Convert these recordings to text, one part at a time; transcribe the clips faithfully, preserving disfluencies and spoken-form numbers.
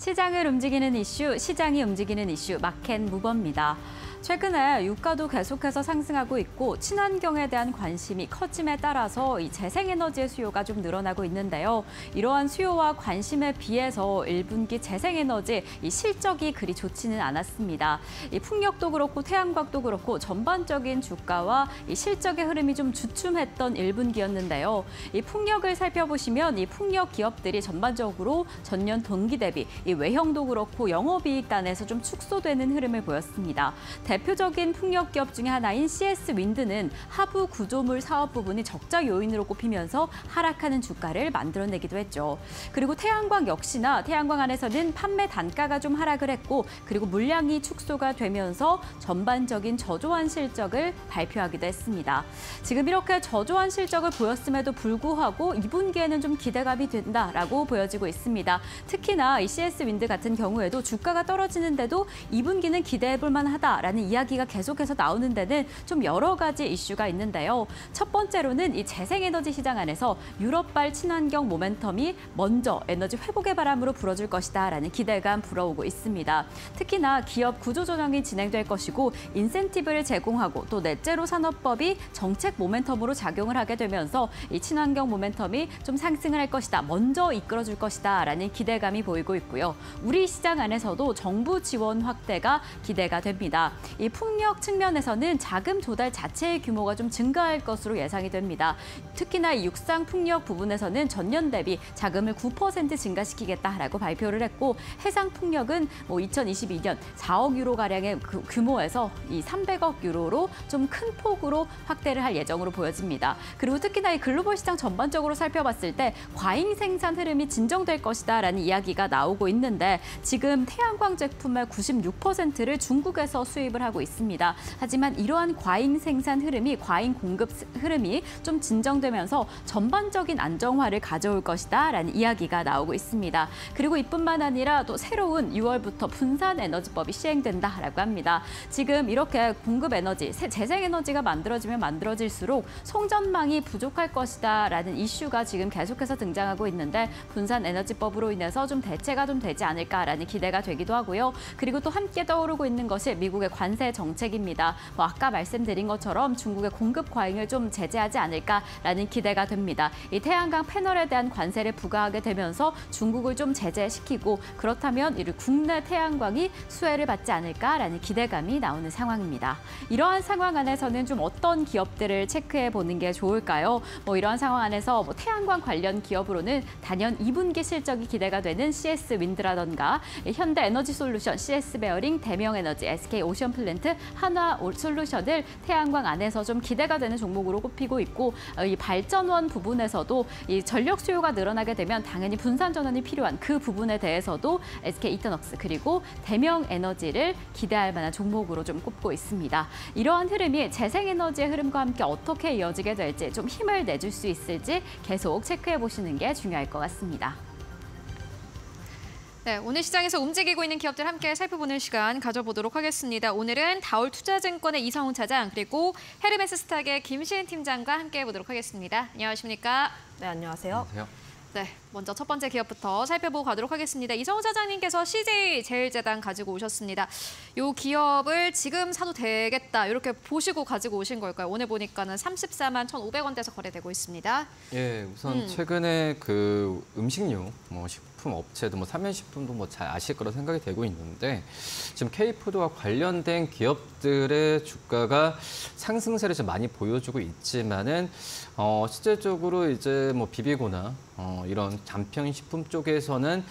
시장을 움직이는 이슈, 시장이 움직이는 이슈, 마켓 무버입니다. 최근에 유가도 계속해서 상승하고 있고 친환경에 대한 관심이 커짐에 따라서 이 재생에너지의 수요가 좀 늘어나고 있는데요. 이러한 수요와 관심에 비해서 일 분기 재생에너지 이 실적이 그리 좋지는 않았습니다. 이 풍력도 그렇고 태양광도 그렇고 전반적인 주가와 이 실적의 흐름이 좀 주춤했던 일 분기였는데요. 이 풍력을 살펴보시면 이 풍력 기업들이 전반적으로 전년 동기 대비 이 외형도 그렇고 영업이익 단에서 좀 축소되는 흐름을 보였습니다. 대표적인 풍력기업 중에 하나인 씨에스윈드는 하부 구조물 사업 부분이 적자 요인으로 꼽히면서 하락하는 주가를 만들어내기도 했죠. 그리고 태양광 역시나 태양광 안에서는 판매 단가가 좀 하락을 했고 그리고 물량이 축소가 되면서 전반적인 저조한 실적을 발표하기도 했습니다. 지금 이렇게 저조한 실적을 보였음에도 불구하고 이 분기에는 좀 기대감이 된다라고 보여지고 있습니다. 특히나 이 씨에스윈드 같은 경우에도 주가가 떨어지는데도 이 분기는 기대해볼 만하다라는 이야기가 계속해서 나오는 데는 좀 여러 가지 이슈가 있는데요. 첫 번째로는 이 재생에너지 시장 안에서 유럽발 친환경 모멘텀이 먼저 에너지 회복의 바람으로 불어줄 것이다라는 기대감 불어오고 있습니다. 특히나 기업 구조조정이 진행될 것이고 인센티브를 제공하고 또 넷제로 산업법이 정책 모멘텀으로 작용을 하게 되면서 이 친환경 모멘텀이 좀 상승을 할 것이다, 먼저 이끌어줄 것이다라는 기대감이 보이고 있고요. 우리 시장 안에서도 정부 지원 확대가 기대가 됩니다. 이 풍력 측면에서는 자금 조달 자체의 규모가 좀 증가할 것으로 예상이 됩니다. 특히나 이 육상 풍력 부분에서는 전년 대비 자금을 구 퍼센트 증가시키겠다라고 발표를 했고 해상 풍력은 뭐 이천이십이 년 사억 유로 가량의 그 규모에서 이 삼백억 유로로 좀 큰 폭으로 확대를 할 예정으로 보여집니다. 그리고 특히나 이 글로벌 시장 전반적으로 살펴봤을 때 과잉 생산 흐름이 진정될 것이다라는 이야기가 나오고 있는데 지금 태양광 제품의 구십육 퍼센트를 중국에서 수입 을 하고 있습니다. 하지만 이러한 과잉 생산 흐름이 과잉 공급 흐름이 좀 진정되면서 전반적인 안정화를 가져올 것이다라는 이야기가 나오고 있습니다. 그리고 이뿐만 아니라 또 새로운 유월부터 분산 에너지법이 시행된다라고 합니다. 지금 이렇게 공급 에너지, 재생 에너지가 만들어지면 만들어질수록 송전망이 부족할 것이다라는 이슈가 지금 계속해서 등장하고 있는데 분산 에너지법으로 인해서 좀 대체가 좀 되지 않을까라는 기대가 되기도 하고요. 그리고 또 함께 떠오르고 있는 것이 미국의 관세 정책입니다. 뭐 아까 말씀드린 것처럼 중국의 공급 과잉을 좀 제재하지 않을까라는 기대가 됩니다. 이 태양광 패널에 대한 관세를 부과하게 되면서 중국을 좀 제재시키고 그렇다면 이 국내 태양광이 수혜를 받지 않을까라는 기대감이 나오는 상황입니다. 이러한 상황 안에서는 좀 어떤 기업들을 체크해 보는 게 좋을까요? 뭐 이러한 상황 안에서 뭐 태양광 관련 기업으로는 단연 이 분기 실적이 기대가 되는 씨에스윈드라던가 현대에너지솔루션, 씨에스베어링, 대명에너지, 에스케이오션플랜트, 한화솔루션을 태양광 안에서 좀 기대가 되는 종목으로 꼽히고 있고 이 발전원 부분에서도 이 전력 수요가 늘어나게 되면 당연히 분산 전원이 필요한 그 부분에 대해서도 에스케이이터닉스 그리고 대명에너지를 기대할 만한 종목으로 좀 꼽고 있습니다. 이러한 흐름이 재생에너지의 흐름과 함께 어떻게 이어지게 될지 좀 힘을 내줄 수 있을지 계속 체크해 보시는 게 중요할 것 같습니다. 네, 오늘 시장에서 움직이고 있는 기업들 함께 살펴보는 시간 가져보도록 하겠습니다. 오늘은 다올투자증권의 이성웅 차장 그리고 헤르메스스탁의 김시은 팀장과 함께 해보도록 하겠습니다. 안녕하십니까? 네, 안녕하세요. 안녕하세요. 네, 먼저 첫 번째 기업부터 살펴보고 가도록 하겠습니다. 이성훈 차장님께서 씨제제일제당 가지고 오셨습니다. 이 기업을 지금 사도 되겠다 이렇게 보시고 가지고 오신 걸까요? 오늘 보니까는 삼십사만 천오백 원대에서 거래되고 있습니다. 예, 우선 음. 최근에 그 음식료, 뭐 식품 업체도 뭐 삼면식품도 뭐 잘 아실 거라 생각이 되고 있는데 지금 K푸드와 관련된 기업들의 주가가 상승세를 좀 많이 보여주고 있지만은 어, 실제적으로 이제 뭐 비비고나 어, 이런 간편식품 쪽에서는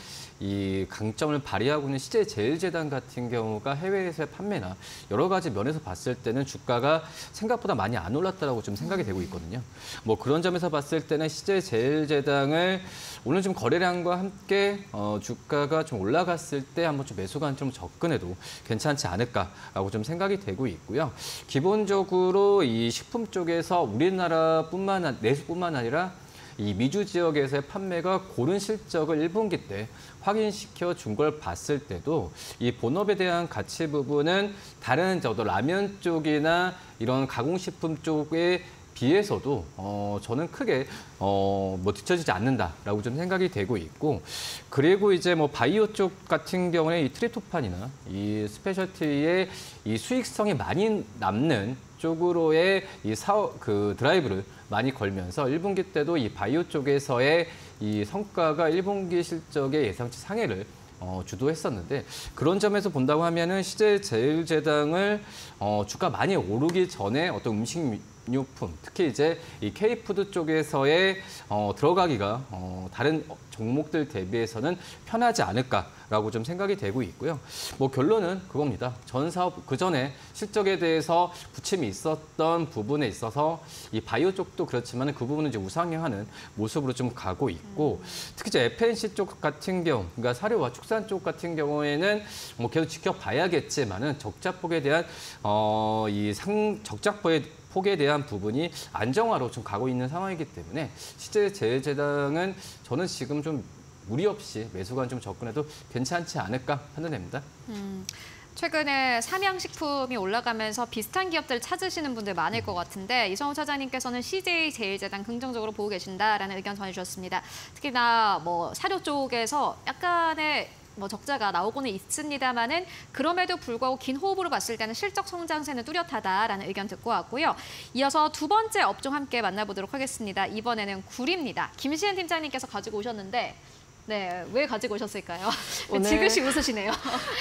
이 강점을 발휘하고 있는 씨제제일제당 같은 경우가 해외에서의 판매나 여러 가지 면에서 봤을 때는 주가가 생각보다 많이 안 올랐다라고 좀 생각이 되고 있거든요. 뭐 그런 점에서 봤을 때는 씨제제일제당을 오늘 좀 거래량과 함께 어, 주가가 좀 올라갔을 때 한번 좀 매수 관점으로 접근해도 괜찮지 않을까라고 좀 생각이 되고 있고요. 기본적으로 이 식품 쪽에서 우리나라뿐만 내수뿐만 아니라 이 미주 지역에서의 판매가 고른 실적을 일 분기 때 확인시켜 준 걸 봤을 때도 이 본업에 대한 가치 부분은 다른 저도 라면 쪽이나 이런 가공식품 쪽에 비해서도 어, 저는 크게 어, 뭐 뒤처지지 않는다라고 좀 생각이 되고 있고, 그리고 이제 뭐 바이오 쪽 같은 경우에 이 트립토판이나 이 스페셜티의 이 수익성이 많이 남는 쪽으로의 이 사업 그 드라이브를 많이 걸면서 일 분기 때도 이 바이오 쪽에서의 이 성과가 일 분기 실적의 예상치 상회를 어, 주도했었는데, 그런 점에서 본다고 하면은 씨제제일제당을 어, 주가 많이 오르기 전에 어떤 음식료품, 특히 이제 이 K푸드 쪽에서의 어, 들어가기가 어, 다른 종목들 대비해서는 편하지 않을까라고 좀 생각이 되고 있고요. 뭐 결론은 그겁니다. 전 사업 그 전에 실적에 대해서 부침이 있었던 부분에 있어서 이 바이오 쪽도 그렇지만 그 부분은 이제 우상향하는 모습으로 좀 가고 있고, 특히 이제 에프엔씨 쪽 같은 경우, 그러니까 사료와 축산 쪽 같은 경우에는 뭐 계속 지켜봐야겠지만은 적자폭에 대한 어, 이 상 적자폭에 폭에 대한 부분이 안정화로 좀 가고 있는 상황이기 때문에 씨제제일제당은 저는 지금 좀 무리 없이 매수관 좀 접근해도 괜찮지 않을까 판단됩니다. 음, 최근에 삼양식품이 올라가면서 비슷한 기업들 찾으시는 분들 많을 것 같은데, 이성웅 차장님께서는 씨제제일제당 긍정적으로 보고 계신다라는 의견 전해주셨습니다. 특히나 뭐 사료 쪽에서 약간의 뭐 적자가 나오고는 있습니다만은 그럼에도 불구하고 긴 호흡으로 봤을 때는 실적 성장세는 뚜렷하다라는 의견 듣고 왔고요. 이어서 두 번째 업종 함께 만나보도록 하겠습니다. 이번에는 굴입니다. 김시은 팀장님께서 가지고 오셨는데, 네, 왜 가지고 오셨을까요? 오늘, 지그시 웃으시네요.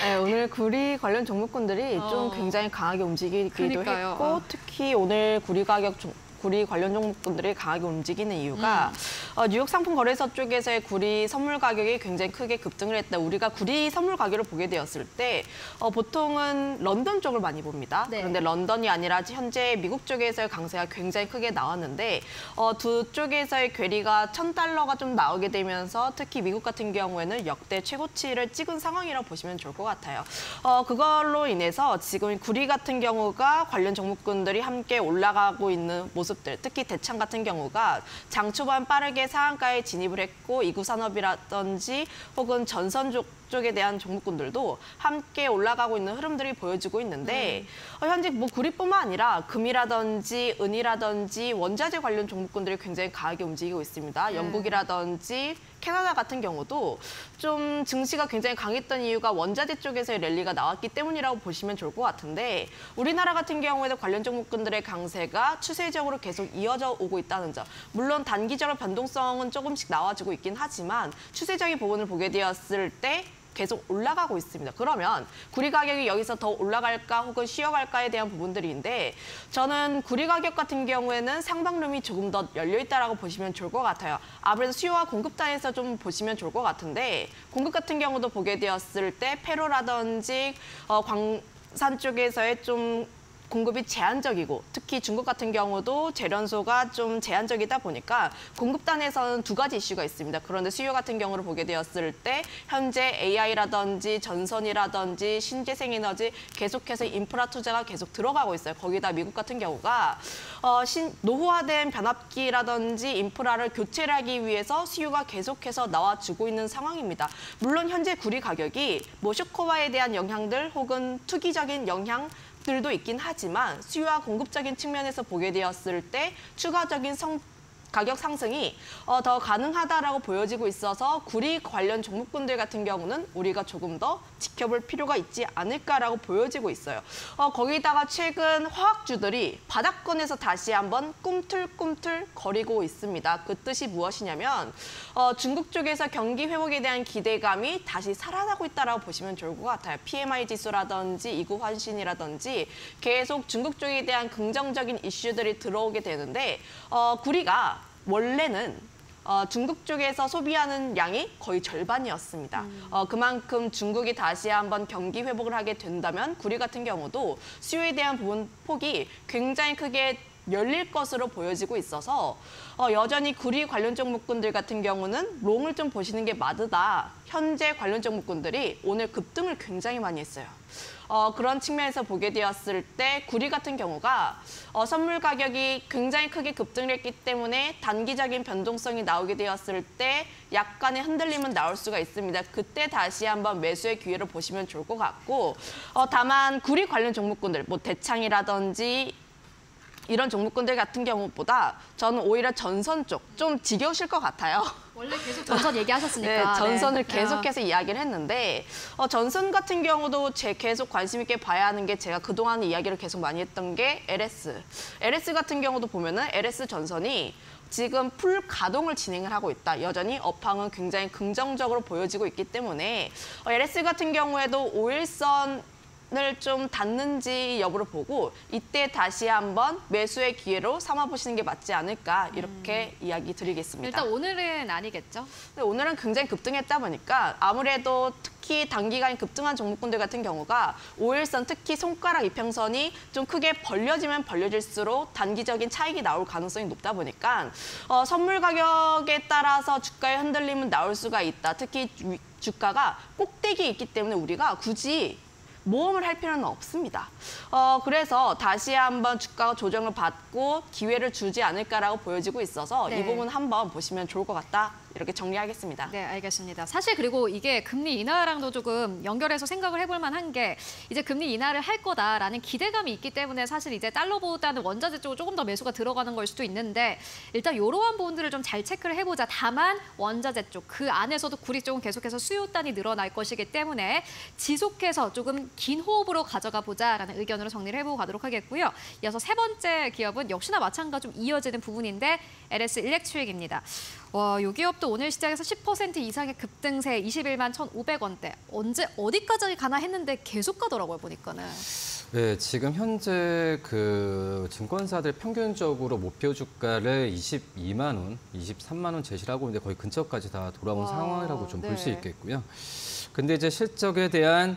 네, 오늘 구리 관련 종목군들이 어, 좀 굉장히 강하게 움직이기도 그러니까요. 했고 어. 특히 오늘 구리 가격 좀 구리 관련 종목들이 강하게 움직이는 이유가 음. 어, 뉴욕 상품 거래소 쪽에서의 구리 선물 가격이 굉장히 크게 급등을 했다. 우리가 구리 선물 가격을 보게 되었을 때 어, 보통은 런던 쪽을 많이 봅니다. 네. 그런데 런던이 아니라 현재 미국 쪽에서의 강세가 굉장히 크게 나왔는데 어, 두 쪽에서의 괴리가 천 달러가 좀 나오게 되면서 특히 미국 같은 경우에는 역대 최고치를 찍은 상황이라고 보시면 좋을 것 같아요. 어, 그걸로 인해서 지금 구리 같은 경우가 관련 종목군들이 함께 올라가고 있는 모습 모습들, 특히 대창 같은 경우가 장 초반 빠르게 상한가에 진입을 했고 이구 산업이라든지 혹은 전선 쪽에 대한 종목군들도 함께 올라가고 있는 흐름들이 보여지고 있는데 음. 어, 현재 뭐 구리뿐만 아니라 금이라든지 은이라든지 원자재 관련 종목군들이 굉장히 강하게 움직이고 있습니다. 영국이라든지 캐나다 같은 경우도 좀 증시가 굉장히 강했던 이유가 원자재 쪽에서의 랠리가 나왔기 때문이라고 보시면 좋을 것 같은데, 우리나라 같은 경우에도 관련 종목군들의 강세가 추세적으로 계속 이어져 오고 있다는 점. 물론 단기적으로 변동성은 조금씩 나와지고 있긴 하지만 추세적인 부분을 보게 되었을 때 계속 올라가고 있습니다. 그러면 구리 가격이 여기서 더 올라갈까 혹은 쉬어갈까에 대한 부분들인데, 저는 구리 가격 같은 경우에는 상방룸이 조금 더 열려있다라고 보시면 좋을 것 같아요. 아무래도 수요와 공급단에서 좀 보시면 좋을 것 같은데, 공급 같은 경우도 보게 되었을 때 페로라든지 어, 광산 쪽에서의 좀 공급이 제한적이고 특히 중국 같은 경우도 재련소가 좀 제한적이다 보니까 공급단에서는 두 가지 이슈가 있습니다. 그런데 수요 같은 경우를 보게 되었을 때 현재 에이아이라든지 전선이라든지 신재생에너지 계속해서 인프라 투자가 계속 들어가고 있어요. 거기다 미국 같은 경우가 어, 신, 노후화된 변압기라든지 인프라를 교체를 하기 위해서 수요가 계속해서 나와주고 있는 상황입니다. 물론 현재 구리 가격이 뭐 쇼크와에 대한 영향들 혹은 투기적인 영향 들도 있긴 하지만 수요와 공급적인 측면에서 보게 되었을 때 추가적인 성, 가격 상승이 어, 더 가능하다라고 보여지고 있어서 구리 관련 종목군들 같은 경우는 우리가 조금 더 지켜볼 필요가 있지 않을까라고 보여지고 있어요. 어, 거기다가 최근 화학주들이 바닥권에서 다시 한번 꿈틀꿈틀 거리고 있습니다. 그 뜻이 무엇이냐면 어, 중국 쪽에서 경기 회복에 대한 기대감이 다시 살아나고 있다라고 보시면 좋을 것 같아요. 피엠아이 지수라든지 이구 환신이라든지 계속 중국 쪽에 대한 긍정적인 이슈들이 들어오게 되는데 어, 구리가 원래는 어, 중국 쪽에서 소비하는 양이 거의 절반이었습니다. 음. 어, 그만큼 중국이 다시 한번 경기 회복을 하게 된다면 구리 같은 경우도 수요에 대한 부분 폭이 굉장히 크게 열릴 것으로 보여지고 있어서 어, 여전히 구리 관련 종목군들 같은 경우는 롱을 좀 보시는 게 맞다. 현재 관련 종목군들이 오늘 급등을 굉장히 많이 했어요. 어, 그런 측면에서 보게 되었을 때 구리 같은 경우가 어, 선물 가격이 굉장히 크게 급등을 했기 때문에 단기적인 변동성이 나오게 되었을 때 약간의 흔들림은 나올 수가 있습니다. 그때 다시 한번 매수의 기회를 보시면 좋을 것 같고, 어, 다만 구리 관련 종목군들, 뭐 대창이라든지 이런 종목군들 같은 경우보다 저는 오히려 전선 쪽, 좀 지겨우실 것 같아요. 원래 계속 전선 얘기하셨으니까. 네, 전선을 네. 계속해서 이야기를 했는데 어, 전선 같은 경우도 제 계속 관심 있게 봐야 하는 게 제가 그동안 이야기를 계속 많이 했던 게 엘에스. 엘에스 같은 경우도 보면은 엘에스 전선이 지금 풀 가동을 진행을 하고 있다. 여전히 업황은 굉장히 긍정적으로 보여지고 있기 때문에 어, 엘에스 같은 경우에도 오일선 을 좀 닿는지 여부를 보고 이때 다시 한번 매수의 기회로 삼아보시는 게 맞지 않을까 이렇게 음. 이야기 드리겠습니다. 일단 오늘은 아니겠죠? 근데 오늘은 굉장히 급등했다 보니까 아무래도 특히 단기간 급등한 종목군들 같은 경우가 오일선 특히 손가락 이평선이 좀 크게 벌려지면 벌려질수록 단기적인 차익이 나올 가능성이 높다 보니까 어, 선물 가격에 따라서 주가의 흔들림은 나올 수가 있다. 특히 주가가 꼭대기 있기 때문에 우리가 굳이 모험을 할 필요는 없습니다. 어, 그래서 다시 한번 주가가 조정을 받고 기회를 주지 않을까라고 보여지고 있어서 네. 이 부분 한번 보시면 좋을 것 같다. 이렇게 정리하겠습니다. 네, 알겠습니다. 사실 그리고 이게 금리 인하랑도 조금 연결해서 생각을 해볼 만한 게 이제 금리 인하를 할 거다라는 기대감이 있기 때문에 사실 이제 달러보다는 원자재 쪽으로 조금 더 매수가 들어가는 걸 수도 있는데 일단 이러한 부분들을 좀 잘 체크를 해보자. 다만 원자재 쪽, 그 안에서도 구리 쪽은 계속해서 수요단이 늘어날 것이기 때문에 지속해서 조금 긴 호흡으로 가져가 보자라는 의견으로 정리를 해보고 가도록 하겠고요. 이어서 세 번째 기업은 역시나 마찬가지로 좀 이어지는 부분인데 엘에스 일렉트릭입니다. 와, 이 기업도 오늘 시장에서 십 퍼센트 이상의 급등세 이십일만 천오백 원대. 언제 어디까지 가나 했는데 계속 가더라고요, 보니까는. 네, 지금 현재 그 증권사들 평균적으로 목표 주가를 이십이만 원, 이십삼만 원 제시를 하고 있는데 거의 근처까지 다 돌아온 와, 상황이라고 좀 볼 수 네. 있겠고요. 근데 이제 실적에 대한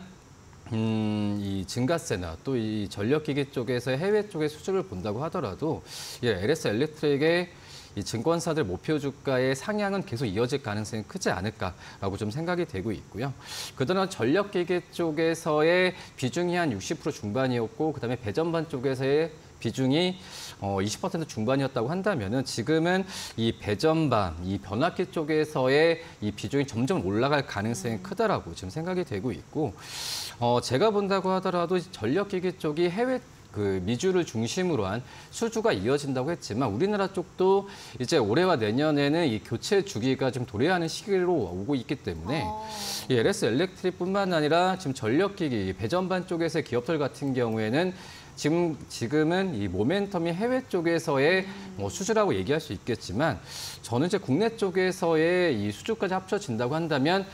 음, 이 증가세나 또 이 전력기기 쪽에서 해외 쪽의 수주를 본다고 하더라도 예, 엘에스 엘렉트릭의 이 증권사들 목표 주가의 상향은 계속 이어질 가능성이 크지 않을까라고 좀 생각이 되고 있고요. 그동안 전력기계 쪽에서의 비중이 한 육십 퍼센트 중반이었고 그다음에 배전반 쪽에서의 비중이 이십 퍼센트 중반이었다고 한다면은 지금은 이 배전반, 이 변압기 쪽에서의 이 비중이 점점 올라갈 가능성이 크다라고 지금 생각이 되고 있고 어, 제가 본다고 하더라도 전력기계 쪽이 해외 그 미주를 중심으로 한 수주가 이어진다고 했지만 우리나라 쪽도 이제 올해와 내년에는 이 교체 주기가 좀 도래하는 시기로 오고 있기 때문에 어... 이 엘에스 엘렉트릭뿐만 아니라 지금 전력기기 배전반 쪽에서의 기업들 같은 경우에는 지금, 지금은 이 모멘텀이 해외 쪽에서의 뭐 수주라고 얘기할 수 있겠지만 저는 이제 국내 쪽에서의 이 수주까지 합쳐진다고 한다면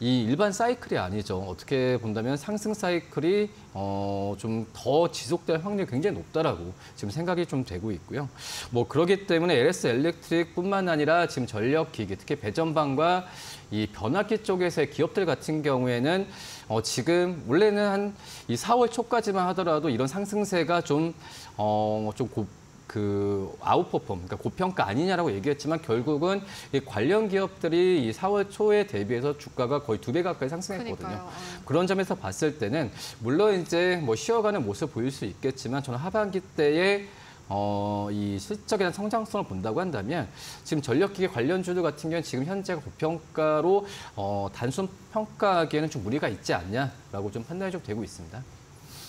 이 일반 사이클이 아니죠. 어떻게 본다면 상승 사이클이 어, 좀 더 지속될 확률이 굉장히 높다라고 지금 생각이 좀 되고 있고요. 뭐 그러기 때문에 엘에스 엘렉트릭뿐만 아니라 지금 전력기기, 특히 배전방과 이 변압기 쪽에서의 기업들 같은 경우에는 어, 지금 원래는 한 이 사월 초까지만 하더라도 이런 상승세가 좀 어, 좀 곱 그 아웃퍼폼, 그러니까 고평가 아니냐라고 얘기했지만 결국은 이 관련 기업들이 이 사월 초에 대비해서 주가가 거의 두 배 가까이 상승했거든요. 그러니까요. 그런 점에서 봤을 때는 물론 이제 뭐 쉬어가는 모습 보일 수 있겠지만 저는 하반기 때에 어, 이 실적이나 성장성을 본다고 한다면 지금 전력기계 관련주들 같은 경우는 지금 현재 고평가로 어, 단순 평가하기에는 좀 무리가 있지 않냐라고 좀 판단이 좀 되고 있습니다.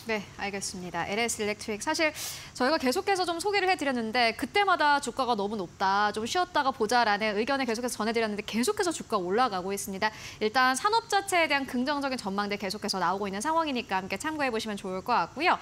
네, 알겠습니다. 엘에스 일렉트릭 사실 저희가 계속해서 좀 소개를 해드렸는데 그때마다 주가가 너무 높다, 좀 쉬었다가 보자라는 의견을 계속해서 전해드렸는데 계속해서 주가 올라가고 있습니다. 일단 산업 자체에 대한 긍정적인 전망들 계속해서 나오고 있는 상황이니까 함께 참고해보시면 좋을 것 같고요.